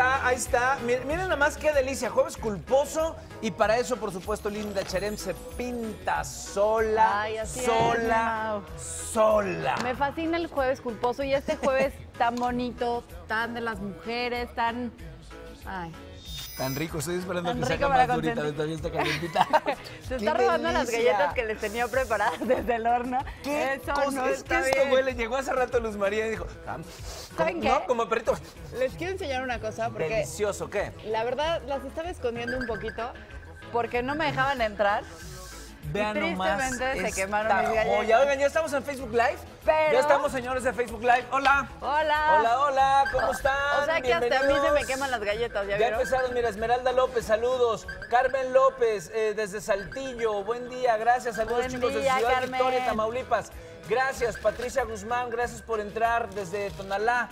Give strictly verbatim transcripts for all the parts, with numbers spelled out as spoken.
está, ahí está. Miren, miren nada más qué delicia. Jueves culposo. Y para eso, por supuesto, Linda Cherem se pinta sola. Ay, así sola, es, sola. Me fascina el jueves culposo. Y este jueves tan bonito, tan de las mujeres, tan... Ay... Tan rico, estoy esperando Tan que rico saca más durita, todavía está calientita. Se está robando delicia. Las galletas que les tenía preparadas desde el horno. ¿Qué Eso cosa? No es está que bien. Esto huele. Llegó hace rato Luz María y dijo, ah, ¿saben qué? No, como perrito. Les quiero enseñar una cosa porque... Delicioso, ¿qué? La verdad, las estaba escondiendo un poquito porque no me dejaban entrar. Vean nomás. Tristemente se quemaron mis galletas. Oye, oigan, ya estamos en Facebook Live. Pero... Ya estamos, señores, de Facebook Live. Hola. Hola. Hola, hola. ¿Cómo están? O sea que hasta a mí se me queman las galletas. Ya, ya empezaron. Mira, Esmeralda López, saludos. Carmen López, eh, desde Saltillo. Buen día, gracias. Saludos, Buen chicos, día, desde Ciudad Carmen. Victoria, Tamaulipas. Gracias, Patricia Guzmán. Gracias por entrar desde Tonalá,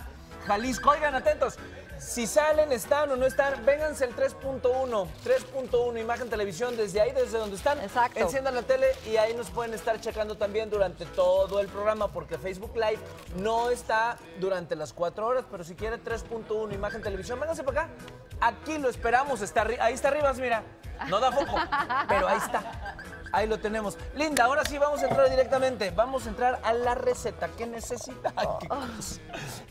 Jalisco. Oigan, atentos. Si salen, están o no están, vénganse el tres punto uno, tres punto uno, Imagen Televisión, desde ahí, desde donde están. Exacto. Enciendan la tele y ahí nos pueden estar checando también durante todo el programa, porque Facebook Live no está durante las cuatro horas, pero si quieren tres punto uno, Imagen Televisión, vénganse para acá. Aquí lo esperamos, está ahí está arriba, mira, no da foco, pero ahí está. Ahí lo tenemos. Linda, ahora sí vamos a entrar directamente, vamos a entrar a la receta. ¿Qué necesita? Oh.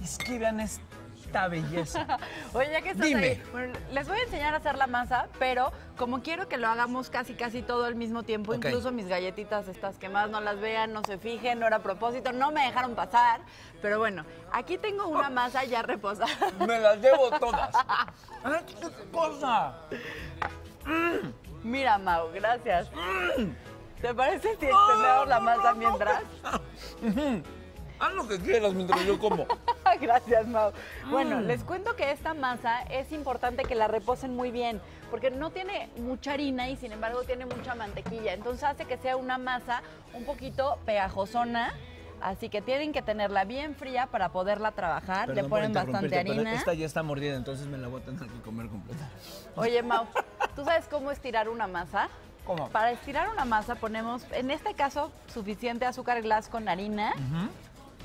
Es que vean esto. Esta belleza. Oye, ya que estás Dime. ahí, bueno, les voy a enseñar a hacer la masa, pero como quiero que lo hagamos casi casi todo al mismo tiempo, okay. Incluso mis galletitas estas que más no las vean, no se fijen, no era a propósito, no me dejaron pasar, pero bueno, aquí tengo una masa ya reposada. Me las llevo todas. ¡Qué cosa! Mm. Mira, Mau, gracias. Mm. ¿Te parece si extendemos no, la masa no, mientras? No, no, no. Haz lo que quieras mientras yo como. Gracias, Mau. Bueno, mm. les cuento que esta masa es importante que la reposen muy bien, porque no tiene mucha harina y sin embargo tiene mucha mantequilla. Entonces hace que sea una masa un poquito pegajosona. Así que tienen que tenerla bien fría para poderla trabajar. Perdón, le ponen bastante harina. Esta ya está mordida, entonces me la voy a tener que comer completa. Oye, Mau, ¿tú sabes cómo estirar una masa? ¿Cómo? Para estirar una masa ponemos, en este caso, suficiente azúcar glass con harina. Uh-huh.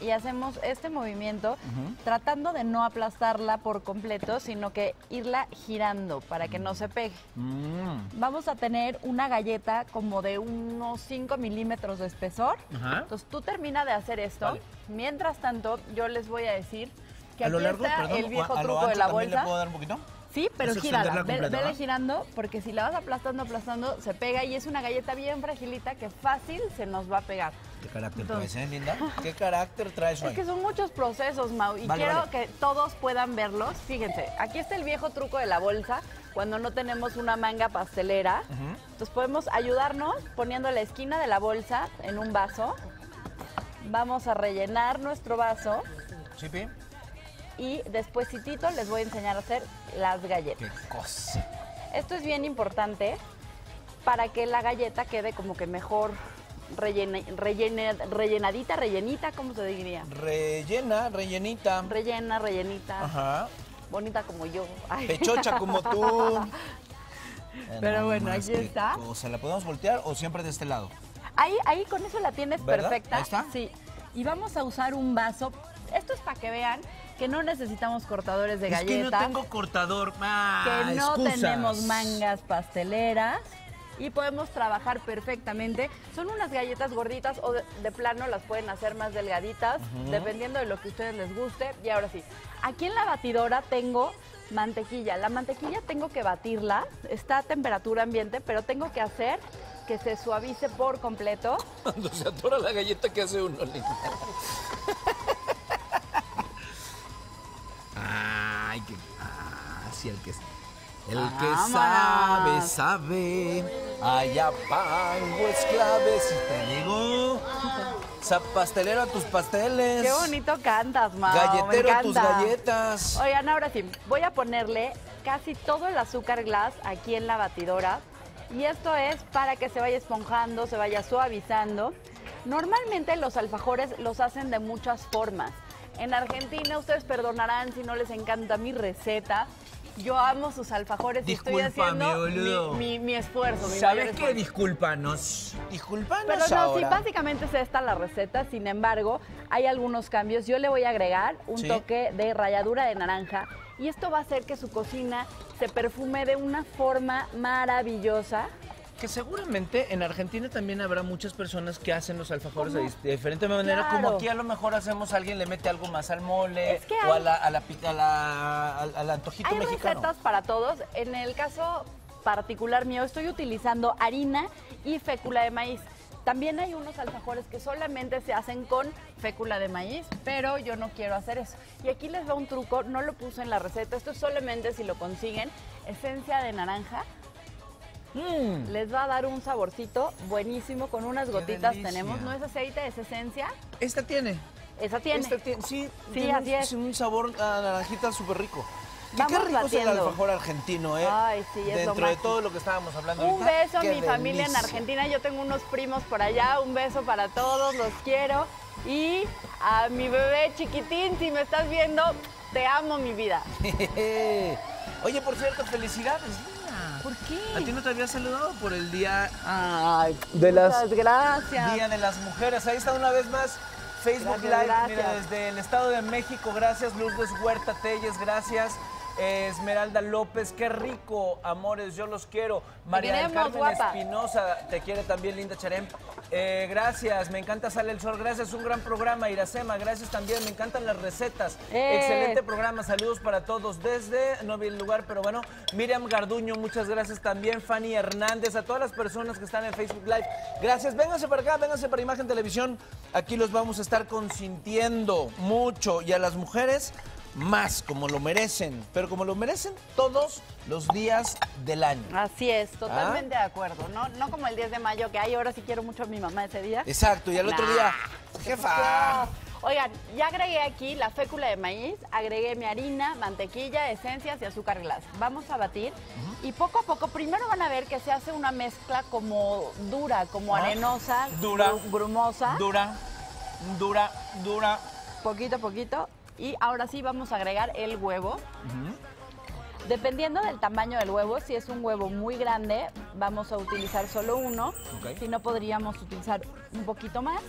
Y hacemos este movimiento uh-huh. tratando de no aplastarla por completo, sino que irla girando para que no se pegue. Mm. Vamos a tener una galleta como de unos cinco milímetros de espesor. Uh-huh. Entonces tú termina de hacer esto. Vale. Mientras tanto, yo les voy a decir que a aquí lo largo, está perdón, el viejo a truco lo ancho de la bolsa. ¿Le puedo dar un poquito? Sí, pero gírala, completa, vele ¿verdad? girando, porque si la vas aplastando, aplastando, se pega y es una galleta bien fragilita que fácil se nos va a pegar. ¿Qué carácter Entonces, traes, eh, Linda? ¿Qué carácter traes hoy? Es que son muchos procesos, Mau, y vale, quiero vale. que todos puedan verlos. Fíjense, aquí está el viejo truco de la bolsa, cuando no tenemos una manga pastelera. Uh-huh. Entonces podemos ayudarnos poniendo la esquina de la bolsa en un vaso. Vamos a rellenar nuestro vaso. ¿Sí, Pi? Y despuesitito les voy a enseñar a hacer las galletas. ¡Qué cosa! Esto es bien importante para que la galleta quede como que mejor rellena, rellena, rellenadita, rellenita, ¿cómo se diría? Rellena, rellenita. Rellena, rellenita. Ajá. Bonita como yo. Ay. Pechocha como tú. Pero no, bueno, aquí está. O sea, ¿la podemos voltear o siempre de este lado? Ahí, ahí con eso la tienes ¿verdad? perfecta. ¿Ahí está? Sí. Y vamos a usar un vaso. Esto es para que vean que no necesitamos cortadores de galletas. Es que no tengo cortador. Ah, que no excusas. Tenemos mangas pasteleras y podemos trabajar perfectamente. Son unas galletas gorditas o de, de plano las pueden hacer más delgaditas, uh-huh. dependiendo de lo que a ustedes les guste. Y ahora sí, aquí en la batidora tengo mantequilla. La mantequilla tengo que batirla, está a temperatura ambiente, pero tengo que hacer que se suavice por completo. Cuando se atora la galleta, ¿qué hace uno? Ay, que, ah, sí, el que, el que sabe, sabe, allá pango es clave, si te digo, pastelero a tus pasteles. Qué bonito cantas, Mau, galletero a tus galletas. Oigan, ahora sí, voy a ponerle casi todo el azúcar glass aquí en la batidora y esto es para que se vaya esponjando, se vaya suavizando. Normalmente los alfajores los hacen de muchas formas. En Argentina, ustedes perdonarán si no les encanta mi receta. Yo amo sus alfajores y estoy haciendo mi, mi, mi esfuerzo. Mi ¿Sabes qué? Discúlpanos. Discúlpanos Pero no, ahora. sí, básicamente es esta la receta. Sin embargo, hay algunos cambios. Yo le voy a agregar un ¿Sí? toque de ralladura de naranja y esto va a hacer que su cocina se perfume de una forma maravillosa. Que seguramente en Argentina también habrá muchas personas que hacen los alfajores de, de diferente manera, claro. Como aquí a lo mejor hacemos, alguien le mete algo más al mole, es que hay, o a la, a la, a la, a la antojito mexicano. Hay recetas para todos. En el caso particular mío estoy utilizando harina y fécula de maíz. También hay unos alfajores que solamente se hacen con fécula de maíz, pero yo no quiero hacer eso. Y aquí les va un truco, no lo puse en la receta, esto solamente si lo consiguen, esencia de naranja. Mm. Les va a dar un saborcito buenísimo, con unas gotitas tenemos, no es aceite, es esencia. Esta tiene. Esa tiene. Esta tiene, sí, sí tiene así un, es. un sabor a naranjita súper rico. ¿Qué, qué rico es el alfajor argentino, eh? Ay, sí, es dentro de todo lo que estábamos hablando. Un ahorita, beso a mi delicia. Familia en Argentina, yo tengo unos primos por allá, un beso para todos, los quiero. Y a mi bebé chiquitín, si me estás viendo, te amo, mi vida. Oye, por cierto, felicidades. ¿Por qué? A ti no te había saludado por el día... Ay, de las... gracias. Día de las Mujeres. Ahí está una vez más Facebook gracias, Live. Gracias. Mira, desde el Estado de México. Gracias, Luz Huerta Telles. Gracias, Esmeralda López. Qué rico, amores. Yo los quiero. María Carmen Espinosa. Te quiere también, Linda Cherem. Eh, gracias. Me encanta Sale el Sol. Gracias. Un gran programa, Iracema. Gracias también. Me encantan las recetas. Eh. Excelente programa. Saludos para todos desde... No vi el lugar, pero bueno. Miriam Garduño. Muchas gracias también. Fanny Hernández. A todas las personas que están en Facebook Live. Gracias. Vénganse para acá. Vénganse para Imagen Televisión. Aquí los vamos a estar consintiendo mucho. Y a las mujeres... más, como lo merecen, pero como lo merecen todos los días del año. Así es, totalmente ¿Ah? de acuerdo, no, no como el diez de mayo, que ay, ahora sí quiero mucho a mi mamá ese día. Exacto, y al nah. otro día, jefa. Oigan, ya agregué aquí la fécula de maíz, agregué mi harina, mantequilla, esencias y azúcar glas. Vamos a batir uh-huh. y poco a poco, primero van a ver que se hace una mezcla como dura, como ah. arenosa, dura, gru grumosa. Dura, dura, dura. Poquito a poquito. Y ahora sí vamos a agregar el huevo. Uh-huh. Dependiendo del tamaño del huevo, si es un huevo muy grande, vamos a utilizar solo uno. Okay. Si no, podríamos utilizar un poquito más,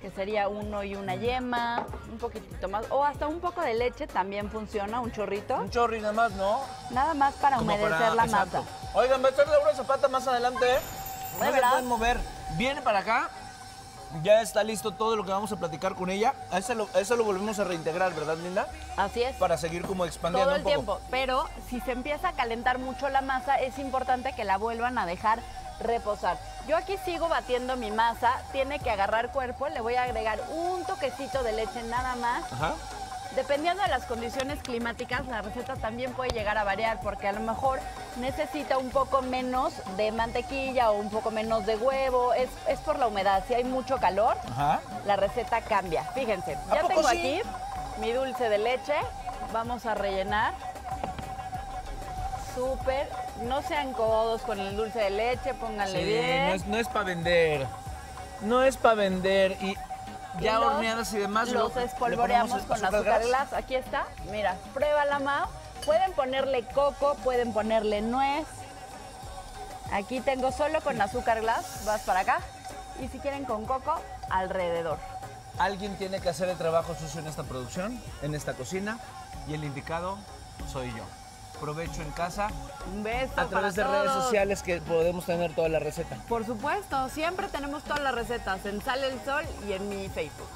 que sería uno y una yema, un poquitito más. O hasta un poco de leche también funciona, un chorrito. Un chorri nada más, ¿no? Nada más para Como humedecer para... la Exacto. masa. Oigan, va a estar Laura Zapata más adelante, ¿eh? No se pueden mover. Viene para acá. Ya está listo todo lo que vamos a platicar con ella. A eso lo, a eso lo volvemos a reintegrar, ¿verdad, Linda? Así es. Para seguir como expandiendo todo el un poco. tiempo. Pero si se empieza a calentar mucho la masa, es importante que la vuelvan a dejar reposar. Yo aquí sigo batiendo mi masa. Tiene que agarrar cuerpo. Le voy a agregar un toquecito de leche nada más. Ajá. Dependiendo de las condiciones climáticas, la receta también puede llegar a variar, porque a lo mejor necesita un poco menos de mantequilla o un poco menos de huevo. Es, es por la humedad. Si hay mucho calor, Ajá. la receta cambia. Fíjense, ya tengo sí? aquí mi dulce de leche. Vamos a rellenar. Súper. No sean codos con el dulce de leche, pónganle sí, bien. No es, no es para vender. No es para vender y... Ya los, horneadas y demás. Los lo, espolvoreamos con azúcar glas. Aquí está. Mira, pruébala, Mao. Pueden ponerle coco, pueden ponerle nuez. Aquí tengo solo con azúcar glas. Vas para acá. Y si quieren con coco, alrededor. Alguien tiene que hacer el trabajo sucio en esta producción, en esta cocina. Y el indicado soy yo. Provecho en casa. Un beso. A través para de todos. Redes sociales que podemos tener toda la receta. Por supuesto, siempre tenemos todas las recetas en Sale el Sol y en mi Facebook.